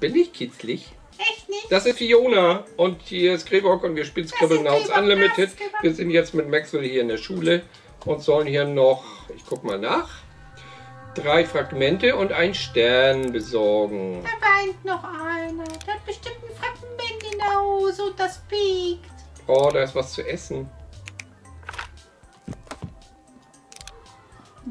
bin ich kitzlig? Echt nicht? Das ist Fiona und hier ist Grebog und wir spielen Scribblenauts Unlimited. Wir sind jetzt mit Maxwell hier in der Schule und sollen hier noch, ich guck mal nach, 3 Fragmente und 1 Stern besorgen. Da weint noch einer. Der hat bestimmt ein Fragment in der Hose und das piekt. Oh, da ist was zu essen.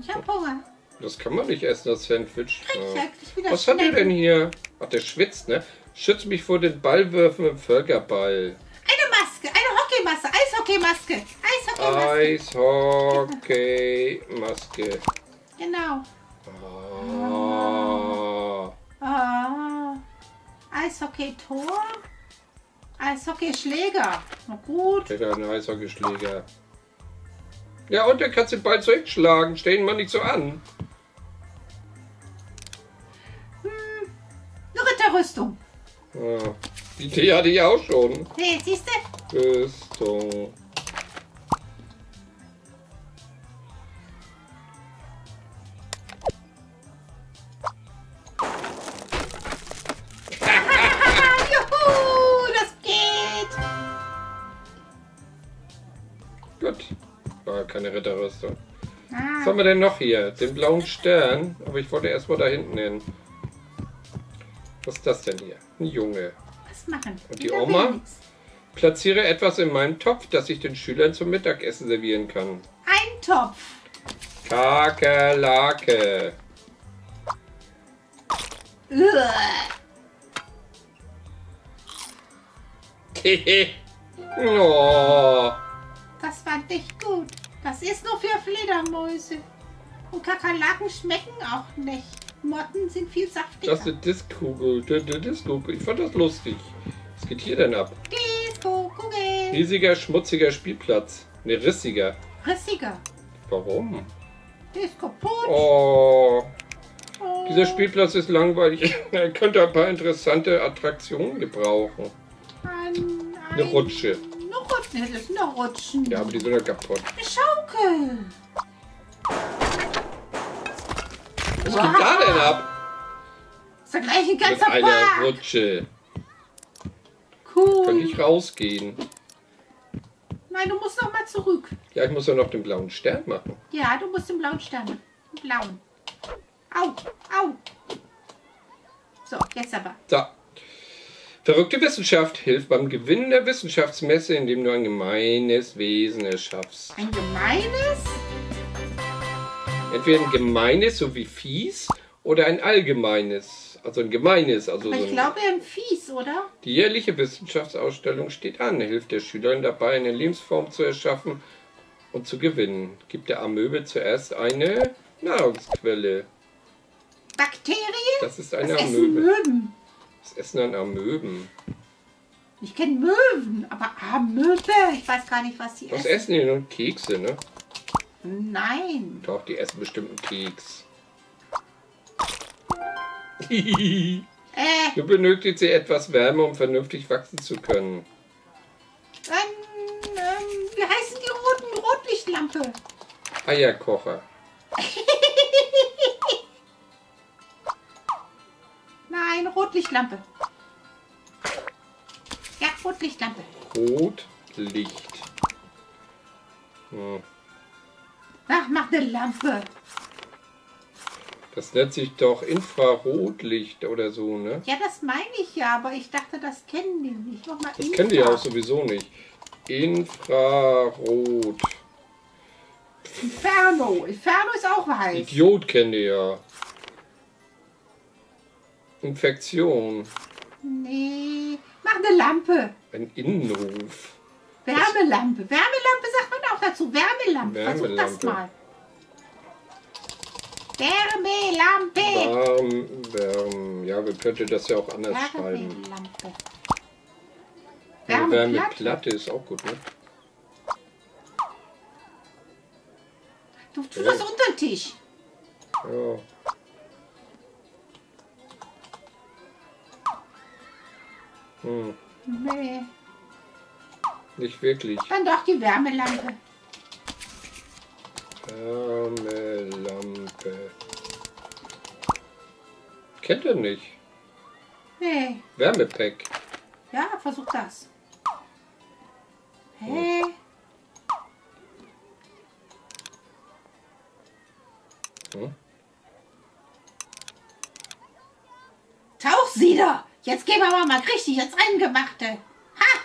Ich hab Hunger. Das kann man nicht essen, das Sandwich. Ja. Was hat er denn hier? Ach, der schwitzt, ne? Schützt mich vor den Ballwürfen im Völkerball. Eine Maske, eine Hockeymaske, Eishockeymaske, Eishockeymaske. Genau. Ah. Ah. Eishockey-Tor. Eishockeyschläger. Na gut. Ja, ein Eishockeyschläger. Ja, und der kannst den Ball zurückschlagen. Stell ihn mal nicht so an. Hm, eine Ritterrüstung. Ja, die hatte ich auch schon. Nee, siehst du? Rüstung. Juhu, das geht. Gut. Keine Ritterrüstung. Ah. Was haben wir denn noch hier? Den blauen Stern. Aber ich wollte erstmal da hinten hin. Was ist das denn hier? Ein Junge. Was machen? Und die Oma? Platziere etwas in meinem Topf, das ich den Schülern zum Mittagessen servieren kann. Ein Topf. Kakerlake. Oh. Das war nicht gut. Das ist nur für Fledermäuse. Und Kakerlaken schmecken auch nicht. Motten sind viel saftiger. Das ist eine Disco-Kugel. Ich fand das lustig. Was geht hier denn ab? Disco-Kugel. Riesiger, schmutziger Spielplatz. Ne, rissiger. Rissiger? Warum? Disco-Putsch. Oh. Oh. Dieser Spielplatz ist langweilig. Er könnte ein paar interessante Attraktionen gebrauchen. Eine Rutsche. Das ist noch Rutschen. Ja, aber die sind ja kaputt. Eine Schaukel. Was geht da denn ab? Ist ja gleich ein ganzer Park. Mit einer Rutsche. Cool. Kann ich rausgehen? Nein, du musst noch mal zurück. Ja, ich muss ja noch den blauen Stern machen. Ja, du musst den blauen Stern machen. Den blauen. Au, au. So, jetzt aber. Da. Verrückte Wissenschaft hilft beim Gewinnen der Wissenschaftsmesse, indem du ein gemeines Wesen erschaffst. Ein gemeines? Entweder ein gemeines, so wie fies, oder ein allgemeines. Also ein gemeines. Also so ich glaube, ein fies, oder? Die jährliche Wissenschaftsausstellung steht an, hilft der Schülerin dabei, eine Lebensform zu erschaffen und zu gewinnen. Gibt der Amöbe zuerst eine Nahrungsquelle. Bakterien? Das ist eine Was Amöbe. Möben? Das Essen an Amöben. Ich kenne Möwen, aber Amöbe, ich weiß gar nicht, was sie essen. Was essen die denn? Kekse, ne? Nein. Doch, die essen bestimmt einen Keks. Du benötigst sie etwas Wärme, um vernünftig wachsen zu können. Wie heißen die Rotlichtlampe? Eierkocher. Nein, Rotlichtlampe. Ja, Rotlichtlampe. Rotlicht. Hm. Ach, mach eine Lampe. Das nennt sich doch Infrarotlicht oder so, ne? Ja, das meine ich ja, aber ich dachte, das kennen die nicht. Nochmal das kennen die auch sowieso nicht. Infrarot. Inferno. Inferno ist auch heiß. Idiot kennen die ja. Infektion. Nee, mach eine Lampe. Ein Innenhof. Wärmelampe. Wärmelampe sagt man auch dazu. Wärmelampe. Versuch das mal. Wärmelampe. Ja, wir könnten das ja auch anders schreiben. Wärmelampe. Wärmeplatte ist auch gut, ne? Du tust das unter den Tisch. Ja. Hm. Nee. Nicht wirklich. Dann doch die Wärmelampe. Wärmelampe. Kennt ihr nicht? Nee. Wärmepack. Ja, versuch das. Hey. Hm. Tauchsieder! Jetzt geben wir mal richtig jetzt Eingemachte. Ha!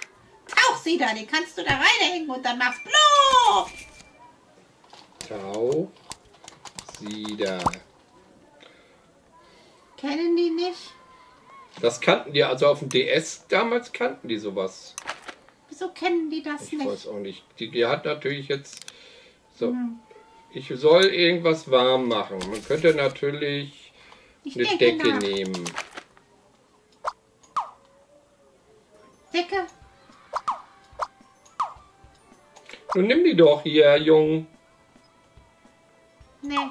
Tauchsieder, den kannst du da reinhängen und dann machst bloß! Tauchsieder. Kennen die nicht? Das kannten die, also auf dem DS damals kannten die sowas. Wieso kennen die das nicht? Ich weiß auch nicht. Die hat natürlich jetzt so. Hm. Ich soll irgendwas warm machen. Man könnte natürlich eine Decke nehmen. Decke? Nun nimm die doch hier, Jung. Nee.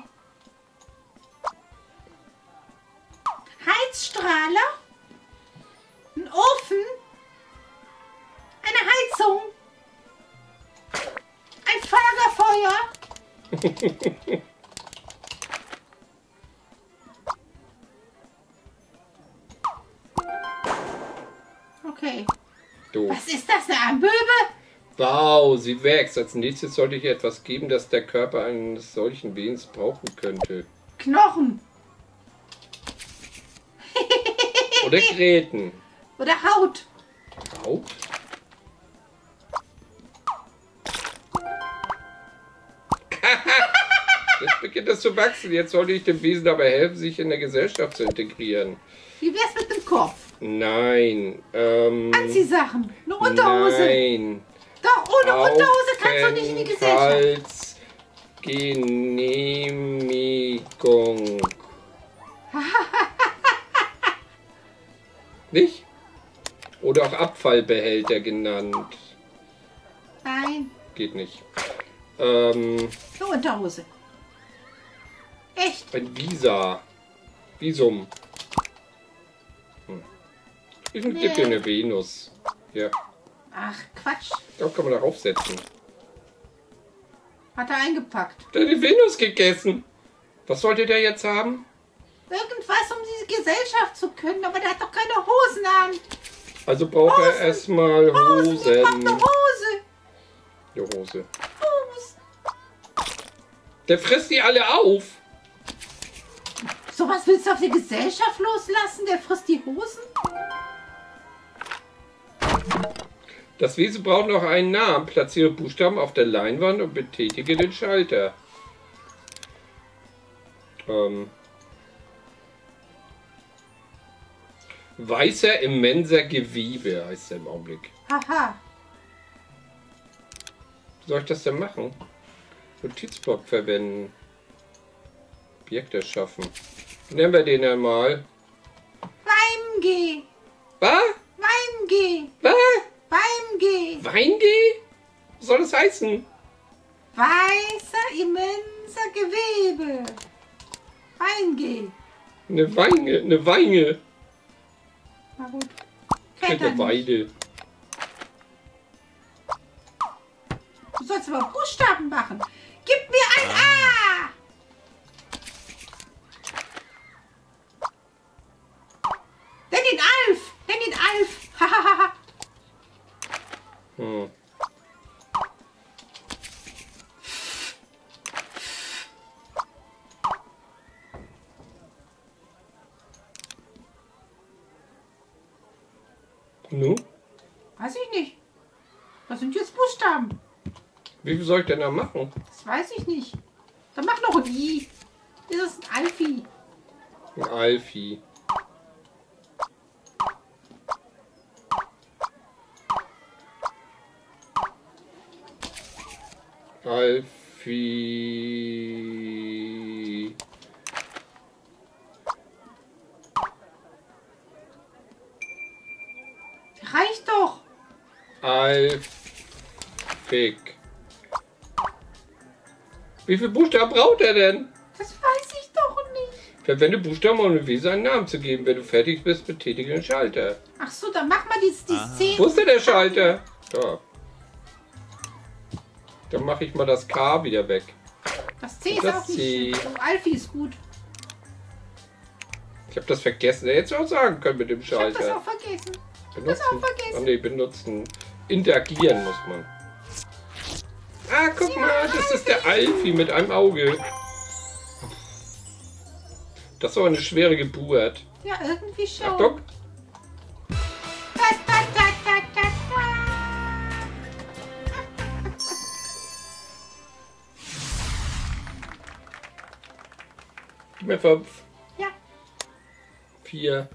Heizstrahler? Ein Ofen? Eine Heizung? Ein Fagerfeuer? Okay. Doof. Was ist das, eine Amöbe? Wow, sie wächst. Als nächstes sollte ich etwas geben, das der Körper eines solchen Wesens brauchen könnte. Knochen. Oder Gräten. Oder Haut. Haut? Jetzt beginnt das zu wachsen. Jetzt sollte ich dem Wesen dabei helfen, sich in der Gesellschaft zu integrieren. Wie wär's mit dem Kopf? Nein. Anziehsachen. Eine Unterhose. Nein. Doch, ohne Unterhose kannst du nicht in die Gesellschaft. Genehmigung. Nicht? Oder auch Abfallbehälter genannt. Nein. Geht nicht. Eine Unterhose. Echt? Ein Visa. Visum. Hm. Ich gebe dir eine Venus. Ja. Ach, Quatsch. Da kann man darauf setzen. Hat er eingepackt. Der hat die Venus gegessen. Was sollte der jetzt haben? Irgendwas, um diese Gesellschaft zu können, aber der hat doch keine Hosen an. Also braucht er erstmal Hosen. Der braucht eine Hose. Die Hose. Hose. Der frisst die alle auf. Sowas willst du auf die Gesellschaft loslassen? Der frisst die Hosen? Das Wesen braucht noch einen Namen. Platziere Buchstaben auf der Leinwand und betätige den Schalter. Weißer immenser Gewebe heißt er im Augenblick. Aha. Wie soll ich das denn machen? Notizblock verwenden. Objekte schaffen. Nennen wir den einmal. Weingeh. Was? Weingeh. Was? Weingeh. Weingeh? Was soll das heißen? Weißer, immenser Gewebe. Weingeh. Eine Weine, eine Weine. Na gut. Eine Weide. Du sollst aber Buchstaben machen. Gib mir ein A! Alf! Hm. Nun? Weiß ich nicht. Was sind jetzt Buchstaben? Wie viel soll ich denn da machen? Das weiß ich nicht. Dann mach noch ein I. Das ist ein Alfie. Ein Alfie. Alfie. Reicht doch. Alfik. Wie viele Buchstaben braucht er denn? Das weiß ich doch nicht. Verwende Buchstaben, um dem Wesen einen Namen zu geben. Wenn du fertig bist, betätige den Schalter. Ach so, dann mach mal die Szene. Wo ist denn der Schalter? Da. Dann mache ich mal das K wieder weg. Das C ist auch nicht schön. Alfie ist gut. Ich habe das vergessen. Hättest du auch sagen können mit dem Schalter. Ich habe das auch vergessen. Benutzen. Interagieren muss man. Ah, guck mal, das ist der Alfie mit einem Auge. Das ist aber eine schwere Geburt. Ja, irgendwie schon. Achtung. Gib mir 5. Ja. 4.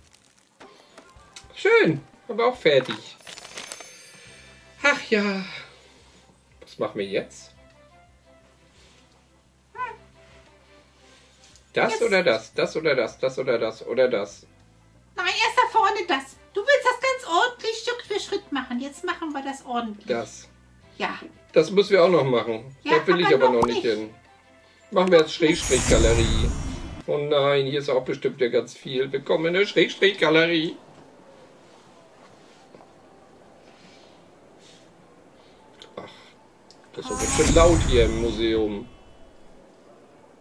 Schön, aber auch fertig. Ach ja. Was machen wir jetzt? Das jetzt. Oder das? Das oder das? Das oder das? Oder das? Nein, erst da vorne das. Du willst das ganz ordentlich Stück für Schritt machen. Jetzt machen wir das ordentlich. Das. Ja. Das müssen wir auch noch machen. Ja, da will ich aber noch nicht hin. Machen wir jetzt Schrägstrich-Galerie. Oh nein, hier ist auch bestimmt ja ganz viel. Willkommen in der Schrägstrich-Galerie. Das ist so ein bisschen laut hier im Museum.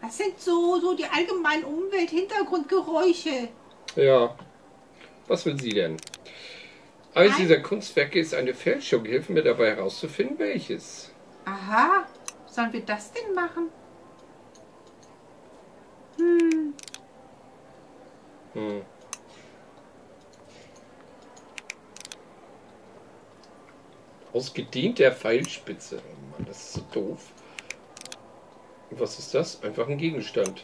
Das sind so die allgemeinen Umwelt-Hintergrundgeräusche. Ja. Was will sie denn? Eines dieser Kunstwerke ist eine Fälschung. Hilf mir dabei herauszufinden, welches. Aha. Sollen wir das denn machen? Ausgedient der Pfeilspitze. Oh Mann, das ist so doof. Und was ist das? Einfach ein Gegenstand.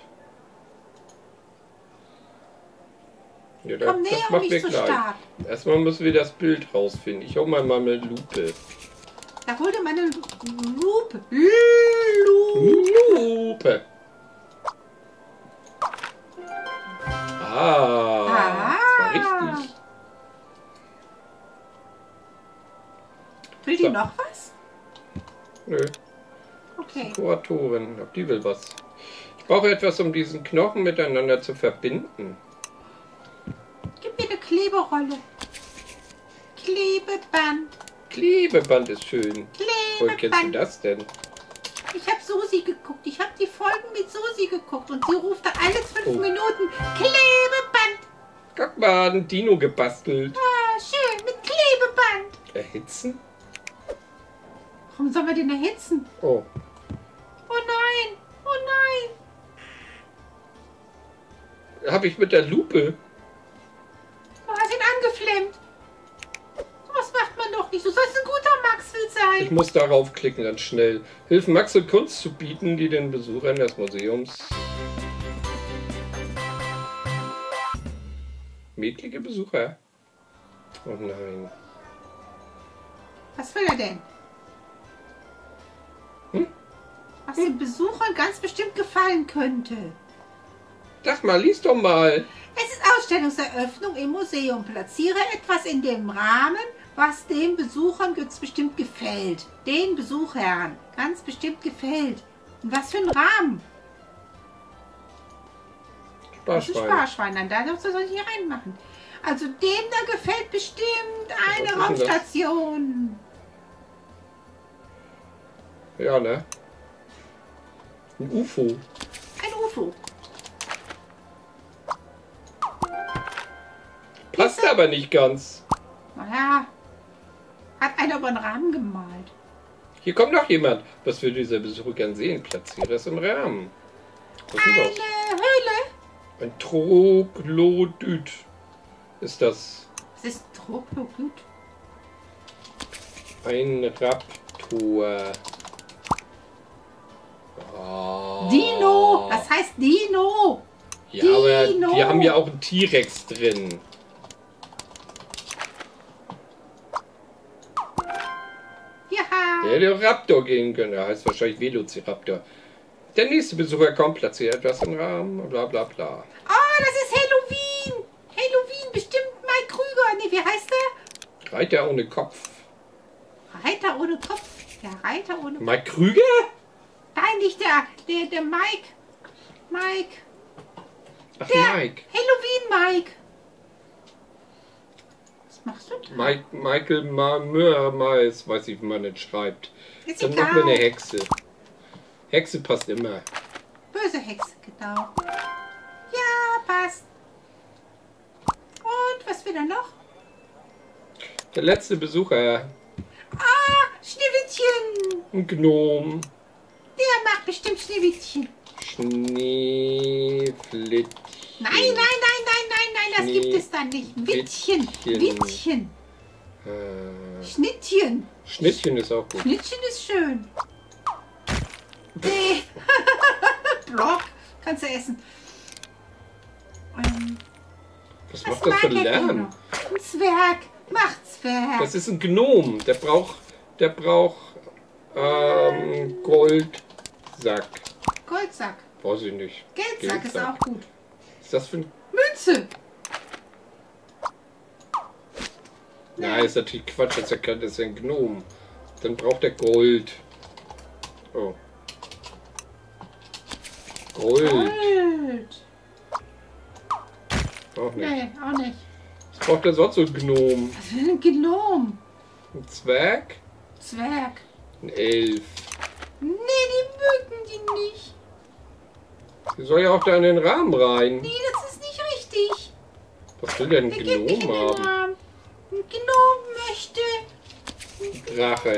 Ja, das machen wir gleich. Erstmal müssen wir das Bild rausfinden. Ich hole mal meine Lupe. Da holte meine Lupe. Lupe. Ah. Das war richtig. Will die noch was? Nö. Okay. Kuratorin, ob die will was. Ich brauche etwas, um diesen Knochen miteinander zu verbinden. Gib mir eine Kleberolle. Klebeband. Klebeband ist schön. Klebeband. Woher kennst du das denn? Ich habe Susi geguckt. Ich habe die Folgen mit Susi geguckt. Und sie ruft da alles 5 Minuten. Klebeband. Guck mal, ein Dino gebastelt. Ah, schön. Mit Klebeband. Erhitzen? Warum sollen wir den erhitzen? Oh. Oh nein! Oh nein! Hab ich mit der Lupe. Du hast ihn angeflammt. Sowas macht man doch nicht. Du sollst ein guter Maxwell sein. Ich muss darauf klicken, dann schnell. Hilf Maxwell Kunst zu bieten, die den Besuchern des Museums. Mädliche Besucher. Oh nein. Was will er denn? Was den Besuchern ganz bestimmt gefallen könnte. Sag mal, lies doch mal. Es ist Ausstellungseröffnung im Museum. Platziere etwas in dem Rahmen, was den Besuchern ganz bestimmt gefällt. Den Besuchern ganz bestimmt gefällt. Und was für ein Rahmen? Sparschwein. Also Sparschwein, dann darf das nicht hier reinmachen. Also dem da gefällt bestimmt eine Raumstation. Ja, ne? Ein UFO. Ein UFO. Passt Pisse. Aber nicht ganz. Naja, hat einer über den Rahmen gemalt. Hier kommt noch jemand. Was will dieser Besucher gern sehen? Platziere das im Rahmen. Eine Höhle. Ein Troglodyt ist das. Was ist ein Troglodyt? Ein Raptor. Dino! Das heißt Dino! Ja, Dino. Aber wir haben ja auch einen T-Rex drin. Ja. Der hätte auch Raptor gehen können. Der heißt wahrscheinlich Velociraptor. Der nächste Besucher kommt, platziert etwas im Rahmen, bla bla bla. Oh, das ist Halloween! Halloween, bestimmt Mike Krüger. Nee, wie heißt der? Reiter ohne Kopf. Reiter ohne Kopf? Der Reiter ohne Kopf. Mike Krüger? Nein, nicht der Mike. Mike. Ach, der Mike. Halloween Mike. Was machst du da? Mike, Michael Mörmeis, weiß ich, wie man das schreibt. Ist dann machen wir eine Hexe. Hexe passt immer. Böse Hexe, genau. Ja, passt. Der letzte Besucher, ja. Ah, Schneewittchen! Ein Gnom. Der macht bestimmt Schneewittchen. Schneeflittchen. Nein, das gibt es dann nicht. Wittchen. Wittchen. Schnittchen. Schnittchen ist auch gut. Schnittchen ist schön. Nee. Block. Kannst du essen. Was macht das für Lärm? Ein Zwerg. Macht's Zwerg. Das ist ein Gnom. Der braucht Goldsack. Goldsack. Weiß ich nicht. Geldsack ist auch gut. Was ist das für ein... Münze. Nein, ja, ist natürlich Quatsch. Das ist ja ein Gnom. Dann braucht er Gold. Oh. Gold. Auch nicht. Nee, auch nicht. Was braucht er sonst so ein Gnom? Was für ein Gnom? Ein Zwerg? Zwerg. Ein Elf. Nee, die mögen die nicht. Die soll ja auch da in den Rahmen rein. Nee, das ist nicht richtig. Was will denn ein Gnom haben? Ein Gnom möchte... Ein Drache.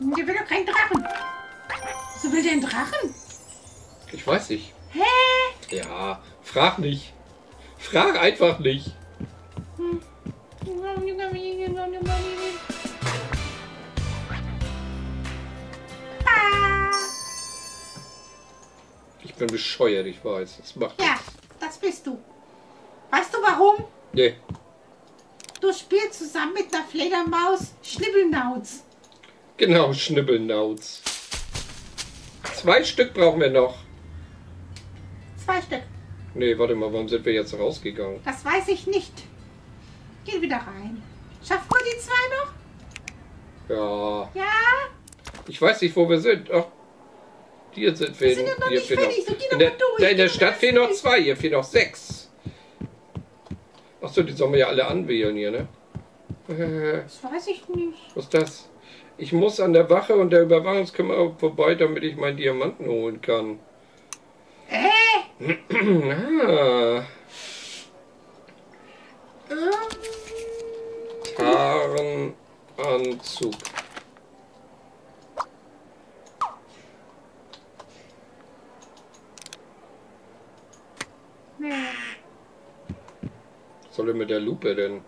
Der will doch keinen Drachen. So will der einen Drachen? Ich weiß nicht. Hä? Ja, frag nicht. Frag einfach nicht. Hm. Ich bin bescheuert, ich weiß. Das macht ja, das bist du. Weißt du warum? Nee. Du spielst zusammen mit einer Fledermaus Schnibbelnauts. Genau, Schnibbelnauts. 2 Stück brauchen wir noch. 2 Stück. Nee, warte mal, warum sind wir jetzt rausgegangen? Das weiß ich nicht. Geh wieder rein. Schaffen wir die 2 noch? Ja. Ja? Ich weiß nicht, wo wir sind. Ach, hier sind wir. Wir sind ja noch nicht fertig, so geh doch mal durch. Nein, in der Stadt fehlen noch 2, hier fehlen noch 6. Achso, die sollen wir ja alle anwählen hier, ne? Das weiß ich nicht. Was ist das? Ich muss an der Wache und der Überwachungskammer vorbei, damit ich meinen Diamanten holen kann. Ah. Tarnanzug. Nee. Was soll denn mit der Lupe denn?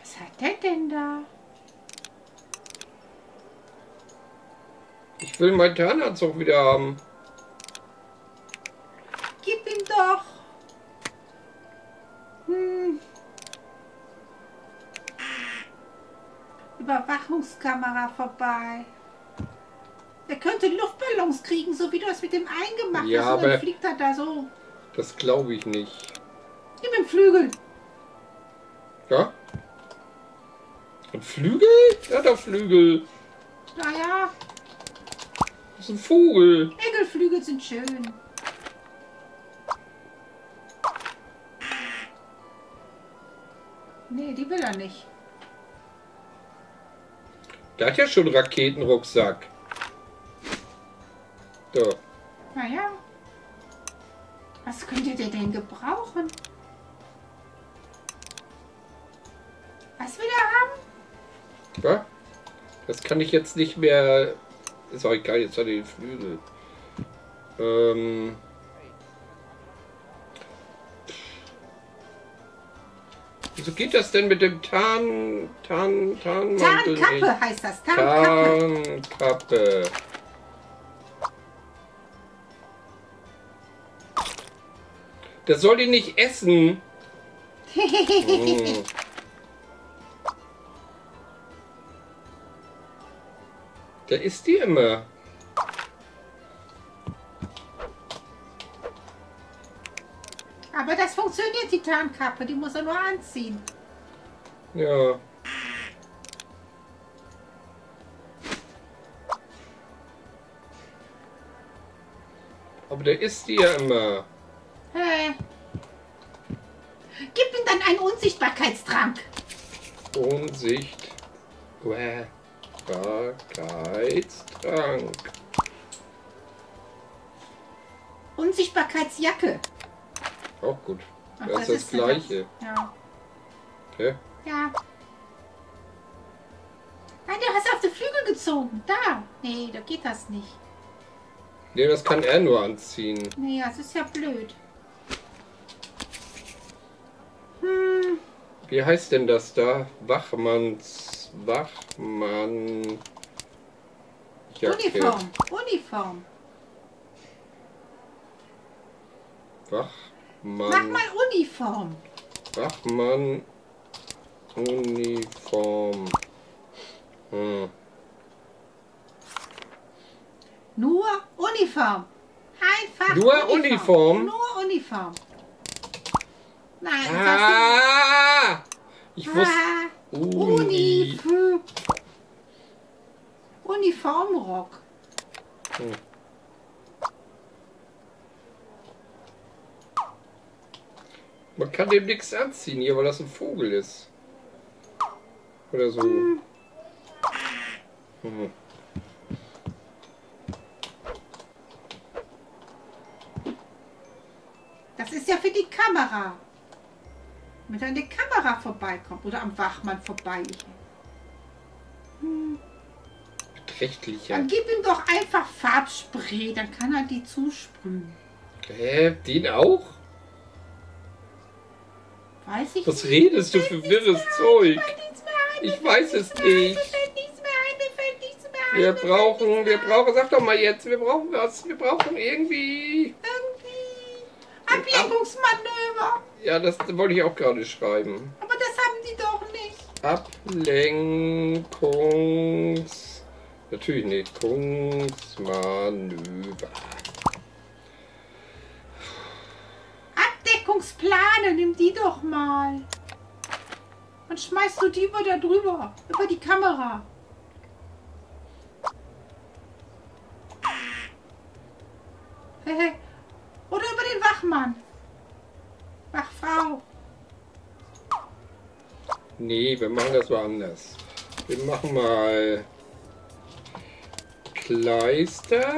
Was hat der denn da? Ich will meinen Tarnanzug wieder haben. Gib ihm doch. Hm. Überwachungskamera vorbei. Er könnte Luftballons kriegen, so wie du es mit dem einen gemacht hast. Ja, und dann fliegt er da so. Das glaube ich nicht. Gib ihm Flügel. Ja? Und Flügel? Ja, da Flügel. Naja. Das ist ein Vogel. Egelflügel sind schön. Nee, die will er nicht. Der hat ja schon einen Raketenrucksack. So. Naja. Was könnte der denn gebrauchen? Was will er haben? Ja, das kann ich jetzt nicht mehr... Ist auch egal, jetzt hat er den Flügel. Wieso geht das denn mit dem Tarnmantel? Tarnkappe heißt das. Tarnkappe. Das soll die nicht essen. Hm. Da ist die immer. Aber das funktioniert, die Tarnkappe, die muss er nur anziehen. Ja. Aber da ist die ja immer. Hey. Gib ihm dann einen Unsichtbarkeitstrank. Unsichtbarkeitstrank. Unsichtbarkeitsjacke. Auch gut. Ach, das ist das Gleiche. Ja. Okay. Ja. Nein, du hast auf die Flügel gezogen. Da. Nee, da geht das nicht. Nee, das kann er nur anziehen. Naja, es ist ja blöd. Hm. Wie heißt denn das da? Wachmann. Jacke. Uniform. Uniform. Wachmann. Wachmann Uniform. Wachmann Uniform. Hm. Nur Uniform. Einfach nur Uniform. Nur Uniform. Nein, ich wusste. Uniformrock. Hm. Man kann dem nichts anziehen hier, weil das ein Vogel ist. Oder so. Hm. Hm. Das ist ja für die Kamera. Wenn an der Kamera vorbeikommt oder am Wachmann vorbei. Hm. Beträchtlicher. Dann gib ihm doch einfach Farbspray, dann kann er die zusprühen. Den auch? Weiß ich nicht. Was redest du für wirres Zeug? Ich weiß es nicht. Wir brauchen, sag doch mal jetzt, wir brauchen was, wir brauchen irgendwie... Ablenkungsmanöver. Ja, das wollte ich auch gerade schreiben. Aber das haben die doch nicht. Natürlich nicht. Kungsmanöver. Abdeckungsplane, nimm die doch mal. Und schmeißt du die über da drüber, über die Kamera. Oder über den Wachmann. Wachfrau. Nee, wir machen das mal anders. Wir machen mal Kleister.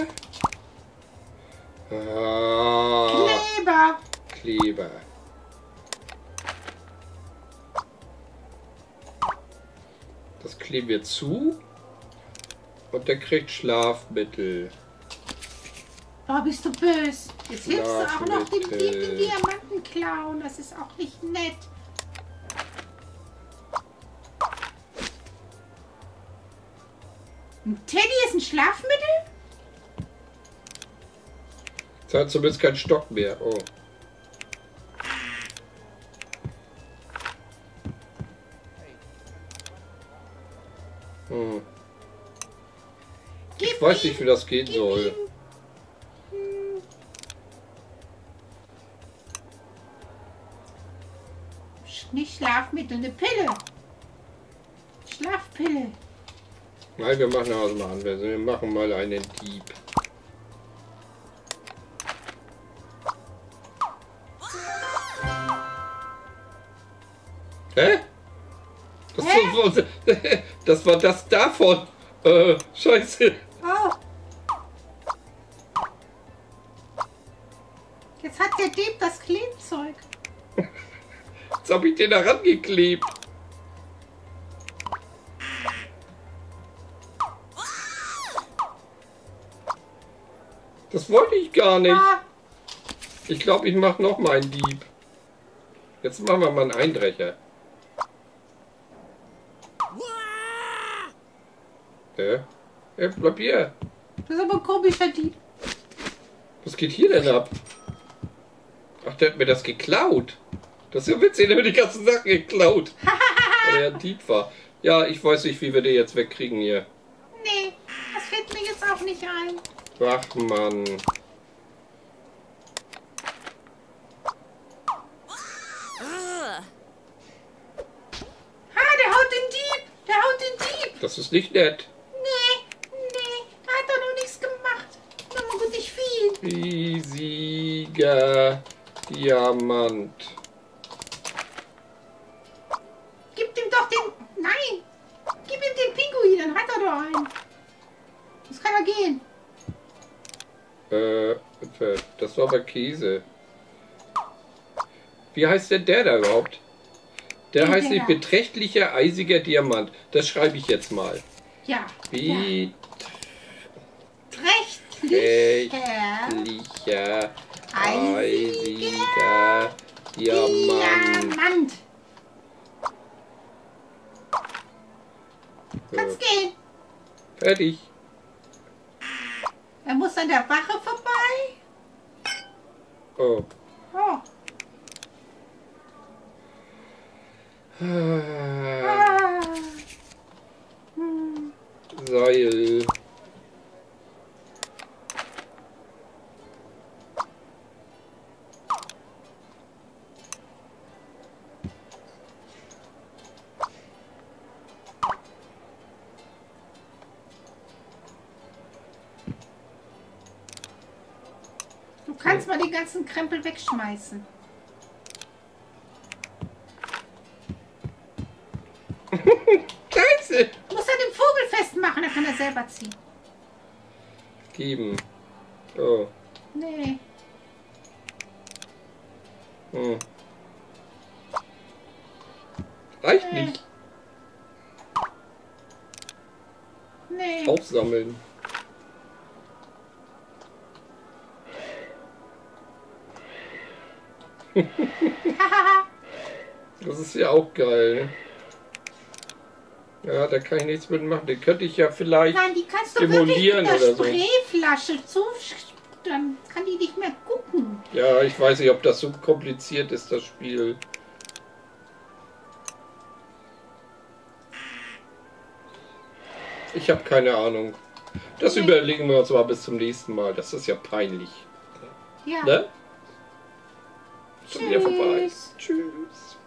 Ah. Kleber. Kleber. Das kleben wir zu. Und der kriegt Schlafmittel. Oh, bist du böse? Jetzt hilfst du auch noch dem lieben Diamantenclown. Das ist auch nicht nett. Ein Teddy ist ein Schlafmittel? Jetzt hat zumindest keinen Stock mehr. Oh. Hm. Ich weiß nicht, wie das gehen soll. Nicht Schlafmittel, eine Pille. Schlafpille. Nein, wir machen also mal anders. Wir machen mal einen Dieb. Hä? Das, hä? Das war das davon. Scheiße. Oh. Jetzt hat der Dieb das Klebzeug. Jetzt habe ich den da rangeklebt. Das wollte ich gar nicht. Ich glaube, ich mache noch mal einen Dieb. Jetzt machen wir mal einen Einbrecher. Ja, bleib hier. Das ist aber ein komischer Dieb. Was geht hier denn ab? Ach, der hat mir das geklaut. Das ist ja witzig, der hat die ganzen Sachen geklaut. Weil er ein Dieb war. Ja, ich weiß nicht, wie wir den jetzt wegkriegen hier. Nee, das fällt mir jetzt auch nicht ein. Wachmann. Der haut den Dieb! Der haut den Dieb! Das ist nicht nett. Nee, da hat er noch nichts gemacht. Nur gut, nicht viel. Riesiger Diamant. Das war aber Käse. Wie heißt denn der da überhaupt? Der heißt nicht beträchtlicher eisiger Diamant. Das schreibe ich jetzt mal. Ja. Beträchtlicher eisiger Diamant. Kann's gehen. Fertig. Er muss an der Wache vorbei. Oh. Oh. Ah. Hm. Seil. Du kannst mal die ganzen Krempel wegschmeißen. Scheiße! Du musst an dem Vogel festmachen, dann kann er selber ziehen. Geben. Oh. Nee. Hm. Reicht nicht. Nee. Aufsammeln. Das ist ja auch geil. Ja, da kann ich nichts mitmachen. Den könnte ich ja vielleicht demolieren oder so. Nein, die kannst du wirklich mit der Sprayflasche dann kann die nicht mehr gucken. Ja, ich weiß nicht, ob das so kompliziert ist, das Spiel. Ich habe keine Ahnung. Das überlegen wir uns mal bis zum nächsten Mal. Das ist ja peinlich. Ja. Ne? Schon wieder vorbei. Tschüss.